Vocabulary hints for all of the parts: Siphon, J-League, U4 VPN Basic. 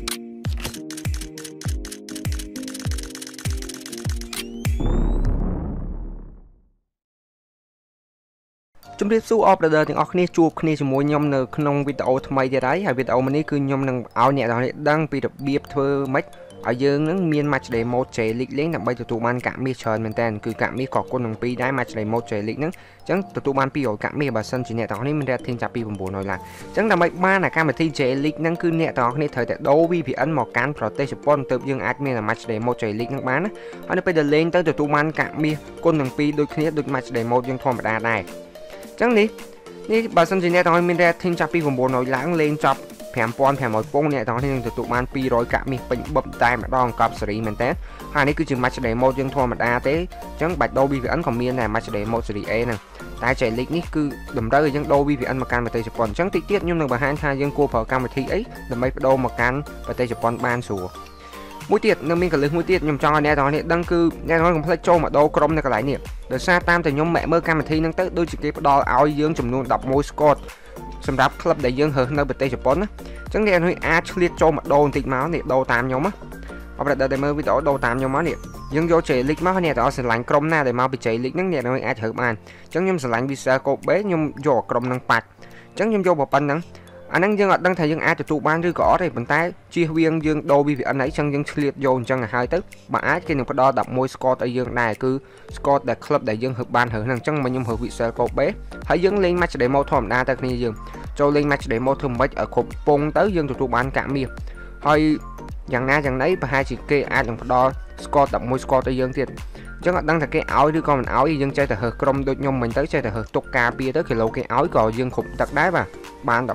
ជំរាបសួរអបដិដទាំងអស់គ្នាជួបគ្នាជាមួយខ្ញុំនៅក្នុងវីដេអូថ្មីទៀតហើយ ចឹងនេះនេះបើសិនជាអ្នកទាំងអស់មានតែ អញ្ចឹងយើងអត់ដឹងថាយើងអាចទទួលបានឬក៏អត់ទេប៉ុន្តែជាយើងយើង បាន 11 ស្គត ទោះកីឡាករល្អក៏យើងអាចយកស្គតនឹងយកទៅលក់យកកាក់យក GP ចាយបានដែរអញ្ចឹងតើយើងទៅមើលពីរបៀបនៃការ VPN ថាយើងគួរប្រើកម្មវិធីអីសម្រាប់ Android និង iOS អញ្ចឹងអ្នកនរនេះ VPN ដែលយើងកំពុងប្រើឥឡូវហ្នឹង Android គឺឈ្មោះថា U4 VPN Basic អ្នកនរអាចចូលទៅ download បាននៅក្នុង Play Store គាត់ទៅ search ពាក្យថា U4 VPN Basic ទៅបានហើយតែចំណែក iOS វិញគឺអ្នកនរនេះអាចប្រើនៅកម្មវិធីឈ្មោះថា Siphon នេះយើងអាចចូលទៅកាន់ App Store ហើយ search ពាក្យថា Siphon នេះខ្ញុំនឹងដាក់រូបឲ្យគ្នាយើងហ្មងដើម្បីឲ្យគ្នាយើងងាយស្រួលក្នុងការ download អញ្ចឹងអាហ្នឹងសម្រាប់ iOS ហើយសម្រាប់ Android យើងប្រើនេះមកគឺងាយស្រួលពេលដែលអ្នកទាំងអស់គ្នាចូលទៅដល់យើងធ្វើការបដូរ VPN យើងទៅកាន់ប្រទេសជប៉ុនទៅបន្ទាប់ពីបដូររួចរាល់យើងបើកប៉េះរបស់យើងមកគឺនឹងចេញកម្មវិធីដូចខ្ញុំមកហើយយើងធ្វើការលេងទៅអ្នកទាំងអស់គ្នាកាក់មាសផងអីផងទទួលបានច្រើនមែនតើ ចុងផ្លេចចូលលេងទាំងអស់គ្នាបាទសង្ឃឹមថាវីដេអូនេះនឹងចែកចម្លែកអ្នកទាំងអស់នេះបានកាក់មាសច្រើនជាពិសេសទៅបើប្រអប់ ពីJ-League នឹងឲ្យបានកាក់មាសតែប៉ុណ្្នឹងសង្ឃឹមថាអ្នកទាំងអស់គ្នានឹងបា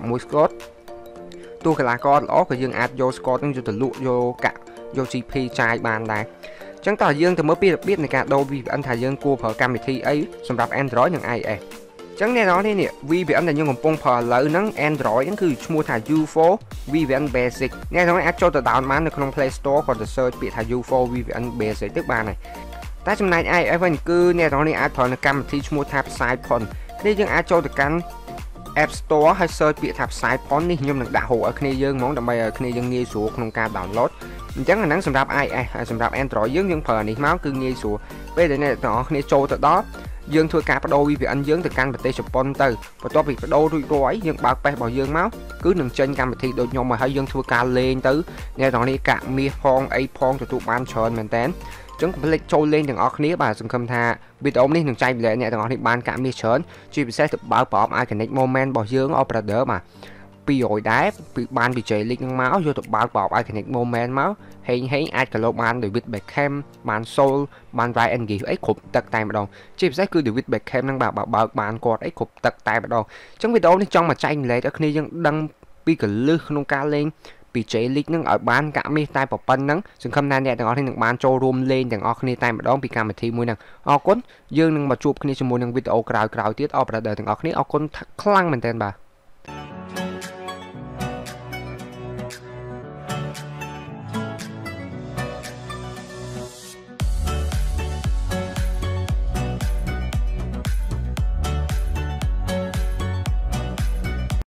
នចូលរួមលេងទាំងអស់គ្នាតែម្ដងពីកម្មវិធីមួយហ្នឹងអរគុណយើងនឹងមកជួបគ្នាជាមួយនឹងវីដេអូក្រោយៗទៀតអរប្រដៅទាំងអស់គ្នាអរគុណខ្លាំងមែនតើបាទ